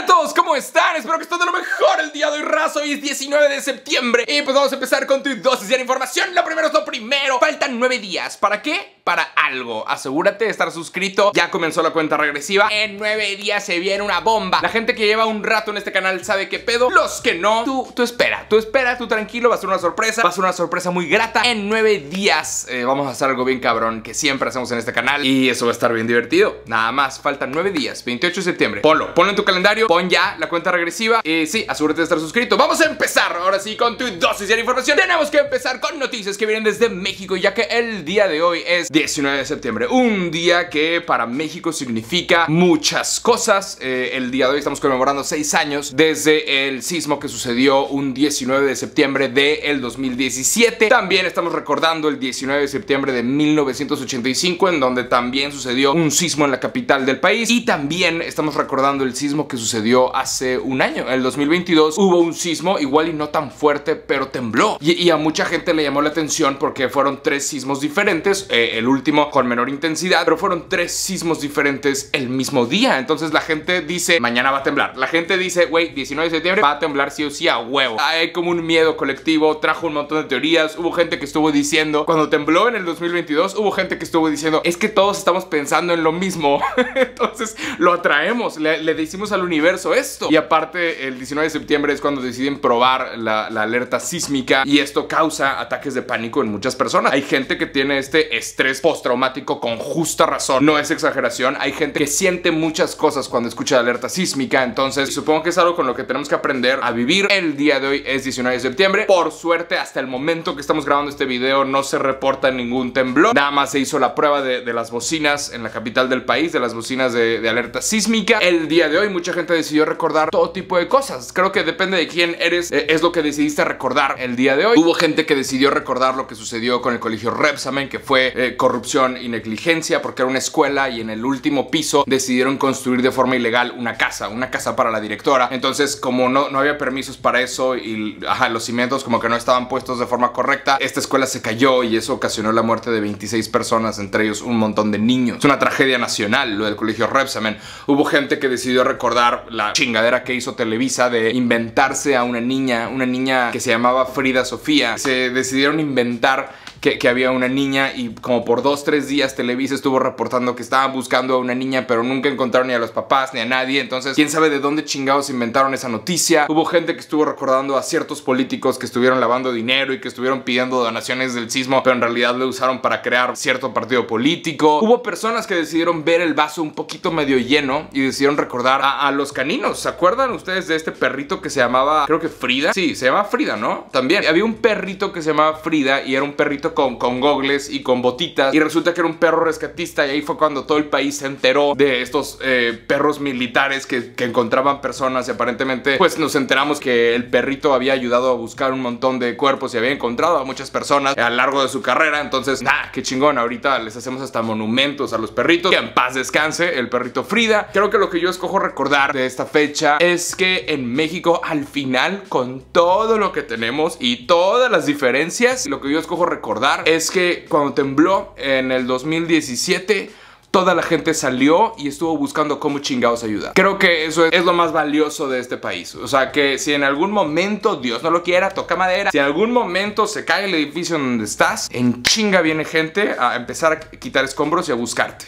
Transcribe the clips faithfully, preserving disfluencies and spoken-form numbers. Hola a todos, ¿cómo están? Espero que estén de lo mejor el día de hoy, raza. Hoy es diecinueve de septiembre y pues vamos a empezar con tu dosis de información. Lo primero es lo primero. Faltan nueve días. ¿Para qué? Para algo. Asegúrate de estar suscrito. Ya comenzó la cuenta regresiva. En nueve días se viene una bomba. La gente que lleva un rato en este canal sabe qué pedo. Los que no, tú, tú espera. Tú espera, tú tranquilo. Va a ser una sorpresa. Va a ser una sorpresa muy grata. En nueve días eh, vamos a hacer algo bien cabrón que siempre hacemos en este canal. Y eso va a estar bien divertido. Nada más. Faltan nueve días. veintiocho de septiembre. Ponlo. Ponlo en tu calendario. Pon ya la cuenta regresiva. Y eh, sí, asegúrate de estar suscrito. Vamos a empezar ahora sí con tu dosis de información. Tenemos que empezar con noticias que vienen desde México, ya que el día de hoy es diecinueve de septiembre. Un día que para México significa muchas cosas. eh, El día de hoy estamos conmemorando seis años desde el sismo que sucedió un diecinueve de septiembre del dos mil diecisiete. También estamos recordando el diecinueve de septiembre de mil novecientos ochenta y cinco, en donde también sucedió un sismo en la capital del país. Y también estamos recordando el sismo que sucedió Sucedió hace un año, en el dos mil veintidós. Hubo un sismo, igual y no tan fuerte, pero tembló, y, y a mucha gente le llamó la atención porque fueron tres sismos diferentes, eh, el último con menor intensidad, pero fueron tres sismos diferentes el mismo día. Entonces la gente dice, mañana va a temblar. La gente dice, güey, diecinueve de septiembre va a temblar sí o sí a huevo. Hay como un miedo colectivo, trajo un montón de teorías. Hubo gente que estuvo diciendo, cuando tembló en el dos mil veintidós, hubo gente que estuvo diciendo, es que todos estamos pensando en lo mismo. Entonces lo atraemos, le, le decimos al universo esto. Y aparte el diecinueve de septiembre es cuando deciden probar la, la alerta sísmica, y esto causa ataques de pánico en muchas personas. Hay gente que tiene este estrés postraumático con justa razón, no es exageración. Hay gente que siente muchas cosas cuando escucha la alerta sísmica. Entonces supongo que es algo con lo que tenemos que aprender a vivir. El día de hoy es diecinueve de septiembre. Por suerte, hasta el momento que estamos grabando este video no se reporta ningún temblor. Nada más se hizo la prueba de, de las bocinas en la capital del país, de las bocinas de, de alerta sísmica. El día de hoy mucha gente decidió recordar todo tipo de cosas. Creo que depende de quién eres, eh, es lo que decidiste recordar el día de hoy. Hubo gente que decidió recordar lo que sucedió con el colegio Rebsamen, que fue eh, corrupción y negligencia, porque era una escuela y en el último piso decidieron construir de forma ilegal una casa, una casa para la directora. Entonces, como no, no había permisos para eso y ajá, los cimientos como que no estaban puestos de forma correcta, esta escuela se cayó y eso ocasionó la muerte de veintiséis personas, entre ellos un montón de niños. Es una tragedia nacional lo del colegio Rebsamen. Hubo gente que decidió recordar la chingadera que hizo Televisa de inventarse a una niña, una niña que se llamaba Frida Sofía. Se decidieron inventar Que, que había una niña, y como por dos, tres días Televisa estuvo reportando que estaban buscando a una niña, pero nunca encontraron ni a los papás ni a nadie. Entonces quién sabe de dónde chingados inventaron esa noticia. Hubo gente que estuvo recordando a ciertos políticos que estuvieron lavando dinero y que estuvieron pidiendo donaciones del sismo, pero en realidad lo usaron para crear cierto partido político. Hubo personas que decidieron ver el vaso un poquito medio lleno y decidieron recordar a, a los caninos. ¿Se acuerdan ustedes de este perrito que se llamaba, creo que Frida? Sí, se llamaba Frida, ¿no? También había un perrito que se llamaba Frida y era un perrito Con, con gogles y con botitas, y resulta que era un perro rescatista. Y ahí fue cuando todo el país se enteró de estos eh, perros militares que, que encontraban personas, y aparentemente pues nos enteramos que el perrito había ayudado a buscar un montón de cuerpos y había encontrado a muchas personas a lo largo de su carrera. Entonces, nah, qué chingón, ahorita les hacemos hasta monumentos a los perritos. Que en paz descanse el perrito Frida. Creo que lo que yo escojo recordar de esta fecha es que en México, al final, con todo lo que tenemos y todas las diferencias, lo que yo escojo recordar es que cuando tembló en el dos mil diecisiete, toda la gente salió y estuvo buscando cómo chingados ayudar. Creo que eso es, es lo más valioso de este país. O sea, que si en algún momento, Dios no lo quiera, toca madera, si en algún momento se cae el edificio donde estás, en chinga viene gente a empezar a quitar escombros y a buscarte.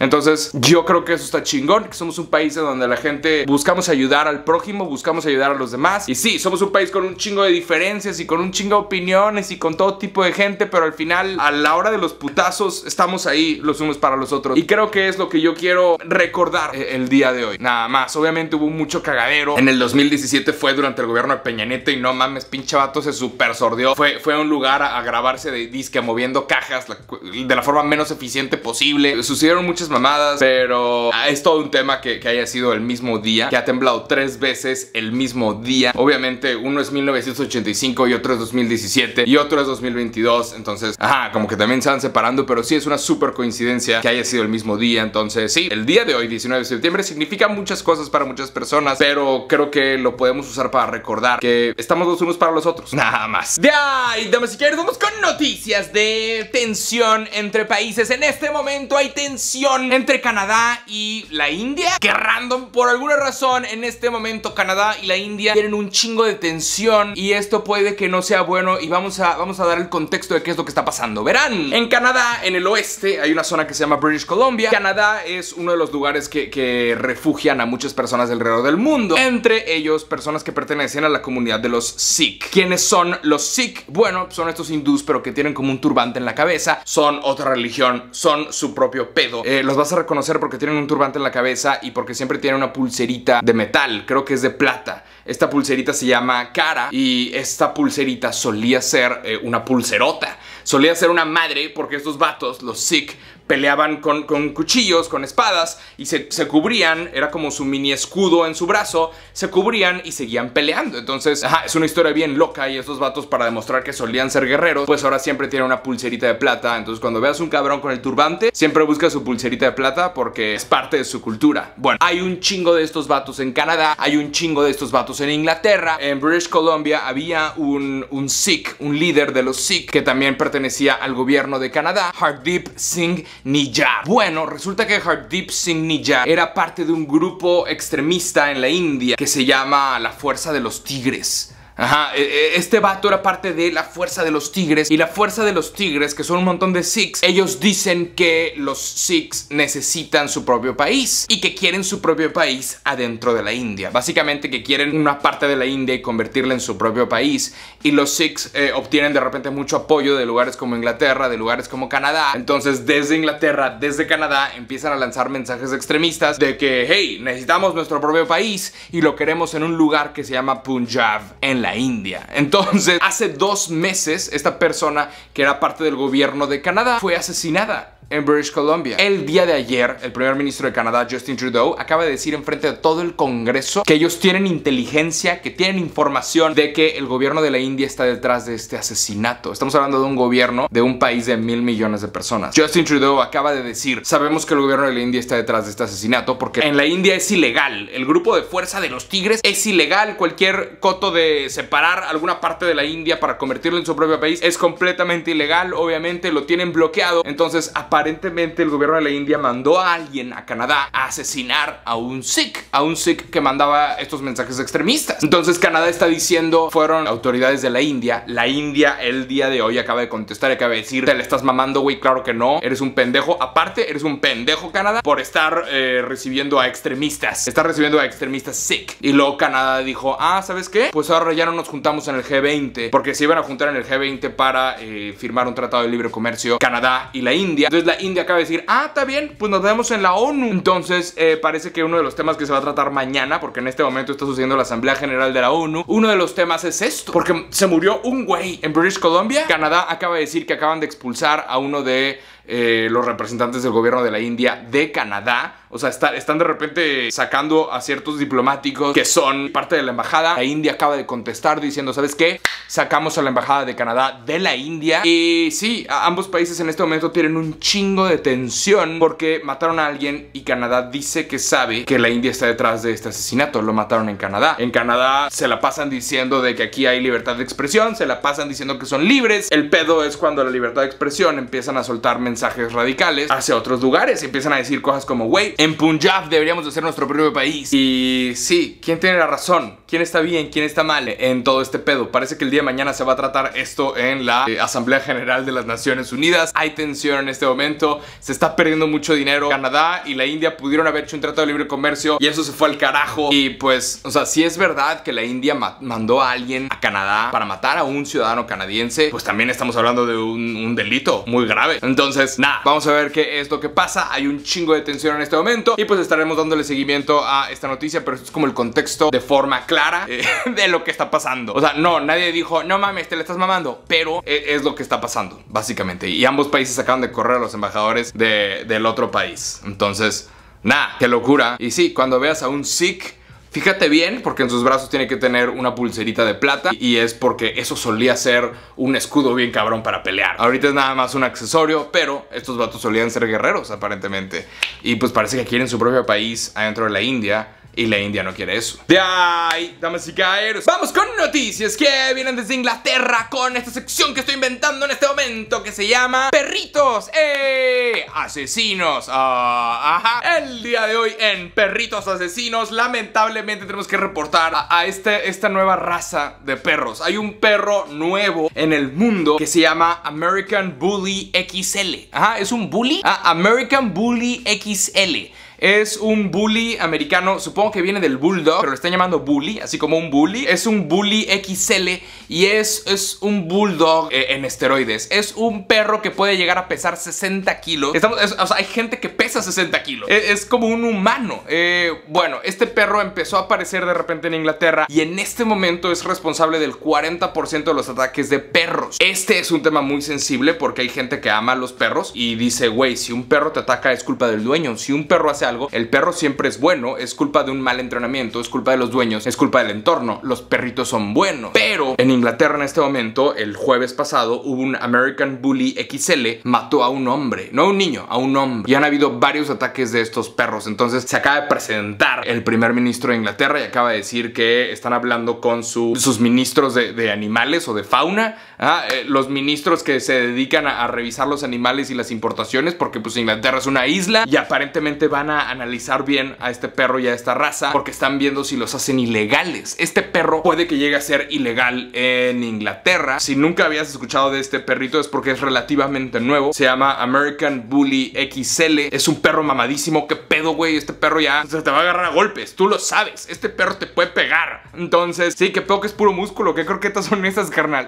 Entonces yo creo que eso está chingón, que somos un país en donde la gente buscamos ayudar al prójimo, buscamos ayudar a los demás. Y sí, somos un país con un chingo de diferencias y con un chingo de opiniones y con todo tipo de gente, pero al final, a la hora de los putazos, estamos ahí los unos para los otros. Y creo que es lo que yo quiero recordar el día de hoy, nada más. Obviamente hubo mucho cagadero. En el dos mil diecisiete fue durante el gobierno de Peña Nieto, y no mames, pinche vato se super sordió. Fue, fue a un lugar a, a grabarse de disque moviendo cajas la, de la forma menos eficiente posible. Sucedieron muchas mamadas, pero es todo un tema que, que haya sido el mismo día, que ha temblado tres veces el mismo día. Obviamente uno es mil novecientos ochenta y cinco y otro es dos mil diecisiete y otro es dos mil veintidós. Entonces, ajá, como que también se van separando, pero sí es una súper coincidencia que haya sido el mismo día. Entonces sí, el día de hoy, diecinueve de septiembre, significa muchas cosas para muchas personas, pero creo que lo podemos usar para recordar que estamos los unos para los otros, nada más. Ya, y damas y caballeros, vamos con noticias de tensión entre países. En este momento hay tensión división entre Canadá y la India. Qué random. Por alguna razón, en este momento Canadá y la India tienen un chingo de tensión y esto puede que no sea bueno, y vamos a, vamos a dar el contexto de qué es lo que está pasando. Verán, en Canadá, en el oeste, hay una zona que se llama British Columbia. Canadá es uno de los lugares que, que refugian a muchas personas alrededor del mundo, entre ellos personas que pertenecen a la comunidad de los Sikh. ¿Quiénes son los Sikh? Bueno, son estos hindús, pero que tienen como un turbante en la cabeza. Son otra religión, son su propio pedo. eh, Los vas a reconocer porque tienen un turbante en la cabeza y porque siempre tienen una pulserita de metal, creo que es de plata. Esta pulserita se llama Kara, y esta pulserita solía ser eh, una pulserota. Solía ser una madre, porque estos vatos, los Sikh, peleaban con, con cuchillos, con espadas, y se, se cubrían, era como su mini escudo en su brazo, se cubrían y seguían peleando. Entonces, ajá, es una historia bien loca, y estos vatos, para demostrar que solían ser guerreros, pues ahora siempre tienen una pulserita de plata. Entonces cuando veas un cabrón con el turbante, siempre busca su pulserita de plata porque es parte de su cultura. Bueno, hay un chingo de estos vatos en Canadá, hay un chingo de estos vatos en Inglaterra. En British Columbia había un, un Sikh, un líder de los Sikh, que también pertenecía al gobierno de Canadá, Hardeep Singh Nijjar. Bueno, resulta que Hardeep Singh Nijjar era parte de un grupo extremista en la India que se llama la Fuerza de los Tigres. Ajá, este vato era parte de la Fuerza de los Tigres. Y la Fuerza de los Tigres, que son un montón de Sikhs, ellos dicen que los Sikhs necesitan su propio país y que quieren su propio país adentro de la India. Básicamente que quieren una parte de la India y convertirla en su propio país. Y los Sikhs eh, obtienen de repente mucho apoyo de lugares como Inglaterra, de lugares como Canadá. Entonces desde Inglaterra, desde Canadá, empiezan a lanzar mensajes extremistas de que, hey, necesitamos nuestro propio país y lo queremos en un lugar que se llama Punjab, en la India. Entonces, hace dos meses, esta persona que era parte del gobierno de Canadá fue asesinada en British Columbia. El día de ayer, el primer ministro de Canadá, Justin Trudeau, acaba de decir enfrente de todo el Congreso que ellos tienen inteligencia, que tienen información de que el gobierno de la India está detrás de este asesinato. Estamos hablando de un gobierno de un país de mil millones de personas. Justin Trudeau acaba de decir, sabemos que el gobierno de la India está detrás de este asesinato porque en la India es ilegal. El grupo de Fuerza de los Tigres es ilegal. Cualquier coto de separar alguna parte de la India para convertirlo en su propio país es completamente ilegal. Obviamente lo tienen bloqueado. Entonces, aparentemente Aparentemente el gobierno de la India mandó a alguien a Canadá a asesinar a un Sikh, a un Sikh que mandaba estos mensajes extremistas. Entonces Canadá está diciendo, fueron autoridades de la India. La India el día de hoy acaba de contestar, acaba de decir, te le estás mamando, güey, claro que no, eres un pendejo. Aparte, eres un pendejo, Canadá, por estar eh, recibiendo a extremistas. Está recibiendo a extremistas Sikh. Y luego Canadá dijo, ah, ¿sabes qué? Pues ahora ya no nos juntamos en el G veinte, porque se iban a juntar en el G veinte para eh, firmar un tratado de libre comercio, Canadá y la India. Entonces la India acaba de decir, ah, está bien, pues nos vemos en la ONU. Entonces eh, parece que uno de los temas que se va a tratar mañana, porque en este momento está sucediendo la Asamblea General de la ONU, uno de los temas es esto, porque se murió un güey en British Columbia. Canadá acaba de decir que acaban de expulsar a uno de eh, los representantes del gobierno de la India de Canadá. O sea, está, están de repente sacando a ciertos diplomáticos que son parte de la embajada. La India acaba de contestar diciendo, ¿sabes qué? Sacamos a la embajada de Canadá de la India. Y sí, ambos países en este momento tienen un chingo de tensión porque mataron a alguien y Canadá dice que sabe que la India está detrás de este asesinato. Lo mataron en Canadá. En Canadá se la pasan diciendo de que aquí hay libertad de expresión, se la pasan diciendo que son libres. El pedo es cuando la libertad de expresión empiezan a soltar mensajes radicales hacia otros lugares. Empiezan a decir cosas como, güey, en Punjab deberíamos hacer nuestro propio país. Y sí, ¿quién tiene la razón? ¿Quién está bien? ¿Quién está mal en todo este pedo? Parece que el día de mañana se va a tratar esto en la eh, Asamblea General de las Naciones Unidas. Hay tensión en este momento, se está perdiendo mucho dinero. Canadá y la India pudieron haber hecho un tratado de libre comercio y eso se fue al carajo. Y pues, o sea, si es verdad que la India ma mandó a alguien a Canadá para matar a un ciudadano canadiense, pues también estamos hablando de un, un delito muy grave. Entonces, nada, vamos a ver qué es lo que pasa. Hay un chingo de tensión en este momento y pues estaremos dándole seguimiento a esta noticia, pero esto es como el contexto de forma clara eh, de lo que está pasando. O sea, no, nadie dijo, no mames, te le estás mamando, pero es lo que está pasando, básicamente. Y ambos países acaban de correr a los embajadores de, del otro país. Entonces, nada, qué locura. Y sí, cuando veas a un Sikh, Fíjate bien, porque en sus brazos tiene que tener una pulserita de plata, y es porque eso solía ser un escudo bien cabrón para pelear. Ahorita es nada más un accesorio, pero estos vatos solían ser guerreros aparentemente. Y pues parece que quieren su propio país adentro de la India, y la India no quiere eso. De ahí, damas y caballeros, vamos con noticias que vienen desde Inglaterra, con esta sección que estoy inventando en este momento, que se llama Perritos eh, Asesinos. uh, Ajá. El día de hoy en Perritos Asesinos, lamentablemente tenemos que reportar a, a este, esta nueva raza de perros. Hay un perro nuevo en el mundo que se llama American Bully X L. Ajá, ¿es un bully? Ah, American Bully X L. Es un bully americano, supongo que viene del bulldog, pero lo están llamando bully, así como un bully. Es un bully X L y es, es un bulldog eh, en esteroides. Es un perro que puede llegar a pesar sesenta kilos. Estamos, es, o sea, hay gente que pesa sesenta kilos. Es, es como un humano. Eh, bueno, este perro empezó a aparecer de repente en Inglaterra y en este momento es responsable del cuarenta por ciento de los ataques de perros. Este es un tema muy sensible porque hay gente que ama a los perros y dice, güey, si un perro te ataca es culpa del dueño. Si un perro hace algo, el perro siempre es bueno, es culpa de un mal entrenamiento, es culpa de los dueños, es culpa del entorno, los perritos son buenos. Pero en Inglaterra en este momento, el jueves pasado, hubo un American Bully X L, mató a un hombre, no a un niño, a un hombre, y han habido varios ataques de estos perros. Entonces se acaba de presentar el primer ministro de Inglaterra y acaba de decir que están hablando con su, sus ministros de, de animales o de fauna, ¿ah? eh, los ministros que se dedican a, a revisar los animales y las importaciones, porque pues Inglaterra es una isla y aparentemente van a A analizar bien a este perro y a esta raza, porque están viendo si los hacen ilegales. Este perro puede que llegue a ser ilegal en Inglaterra. Si nunca habías escuchado de este perrito es porque es relativamente nuevo. Se llama American Bully X L. Es un perro mamadísimo. ¿Qué pedo, güey? Este perro ya se te va a agarrar a golpes. Tú lo sabes. Este perro te puede pegar. Entonces, sí, qué pedo que es puro músculo. ¿Qué croquetas son esas, carnal?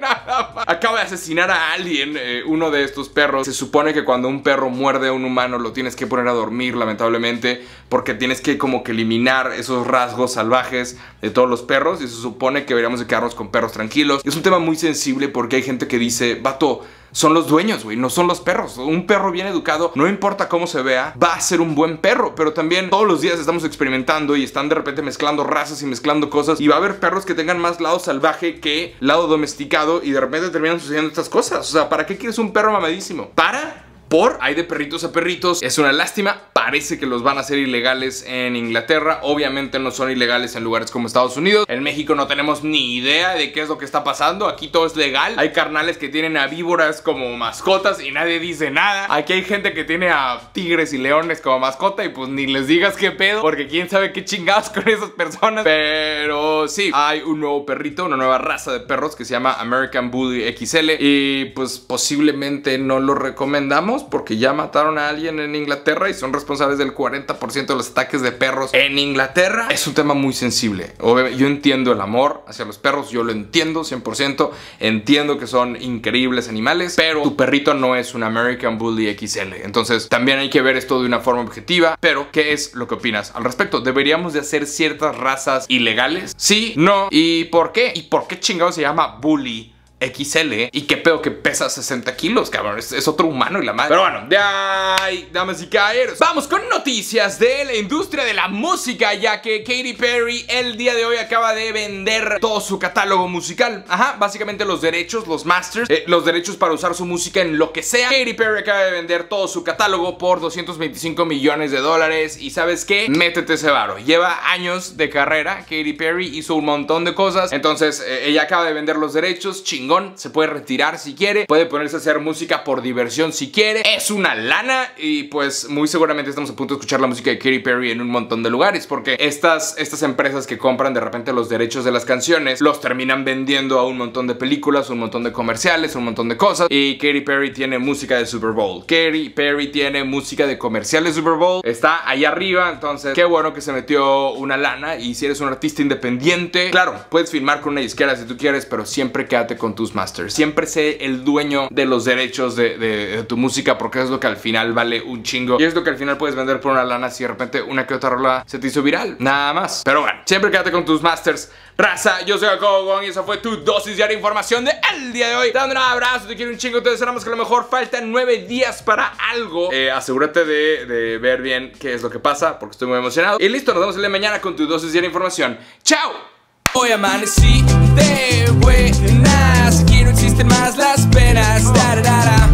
Nada más. Acaba de asesinar a alguien, eh, uno de estos perros. Se supone que cuando un perro muerde a un humano lo tienes que poner a dormir, la lamentablemente, porque tienes que como que eliminar esos rasgos salvajes de todos los perros, y se supone que deberíamos de quedarnos con perros tranquilos. Es un tema muy sensible porque hay gente que dice, vato, son los dueños, güey, no son los perros. Un perro bien educado, no importa cómo se vea, va a ser un buen perro. Pero también todos los días estamos experimentando y están de repente mezclando razas y mezclando cosas, y va a haber perros que tengan más lado salvaje que lado domesticado, y de repente terminan sucediendo estas cosas. O sea, ¿para qué quieres un perro mamadísimo? Para... Por, hay de perritos a perritos. Es una lástima, parece que los van a hacer ilegales en Inglaterra. Obviamente no son ilegales en lugares como Estados Unidos. En México no tenemos ni idea de qué es lo que está pasando. Aquí todo es legal. Hay carnales que tienen a víboras como mascotas y nadie dice nada. Aquí hay gente que tiene a tigres y leones como mascota y pues ni les digas qué pedo, porque quién sabe qué chingados con esas personas. Pero sí, hay un nuevo perrito, una nueva raza de perros que se llama American Bully X L, y pues posiblemente no lo recomendamos porque ya mataron a alguien en Inglaterra y son responsables del cuarenta por ciento de los ataques de perros en Inglaterra. Es un tema muy sensible. Yo entiendo el amor hacia los perros, yo lo entiendo cien por ciento, entiendo que son increíbles animales, pero tu perrito no es un American Bully X L. Entonces también hay que ver esto de una forma objetiva. Pero ¿qué es lo que opinas al respecto? ¿Deberíamos de hacer ciertas razas ilegales? Sí, no, ¿y por qué? ¿Y por qué chingado se llama Bully X L? Y qué pedo que pesa sesenta kilos, cabrón, es, es otro humano y la madre. Pero bueno, de ahí, damas y caballeros, vamos con noticias de la industria de la música, ya que Katy Perry el día de hoy acaba de vender todo su catálogo musical. Ajá, básicamente los derechos, los masters, eh, los derechos para usar su música en lo que sea. Katy Perry acaba de vender todo su catálogo por doscientos veinticinco millones de dólares. Y ¿sabes qué? Métete ese varo. Lleva años de carrera, Katy Perry hizo un montón de cosas. Entonces eh, ella acaba de vender los derechos, chingón. Se puede retirar si quiere, puede ponerse a hacer música por diversión si quiere. Es una lana y pues muy seguramente estamos a punto de escuchar la música de Katy Perry en un montón de lugares, porque estas, estas empresas que compran de repente los derechos de las canciones los terminan vendiendo a un montón de películas, un montón de comerciales, un montón de cosas. Y Katy Perry tiene música de Super Bowl, Katy Perry tiene música de comerciales Super Bowl, está ahí arriba. Entonces qué bueno que se metió una lana. Y si eres un artista independiente, claro, puedes firmar con una disquera si tú quieres, pero siempre quédate con tus masters. Siempre sé el dueño de los derechos de, de, de tu música, porque es lo que al final vale un chingo y es lo que al final puedes vender por una lana si de repente una que otra rola se te hizo viral. Nada más. Pero bueno, siempre quédate con tus masters, raza. Yo soy Jacobo Wong y esa fue tu dosis diaria de información de el día de hoy. Te dando un abrazo, te quiero un chingo, te deseamos que a lo mejor faltan nueve días para algo. Eh, asegúrate de, de ver bien qué es lo que pasa, porque estoy muy emocionado. Y listo, nos vemos el día de mañana con tu dosis diaria de información. ¡Chao! Hoy amanecí de buenas, que no existen más las penas. Da, da, da, da.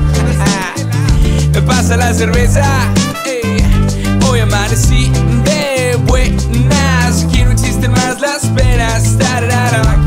Ah, me pasa la cerveza. Eh. Hoy amanecí de buenas, que no existen más las penas. Da, da, da, da.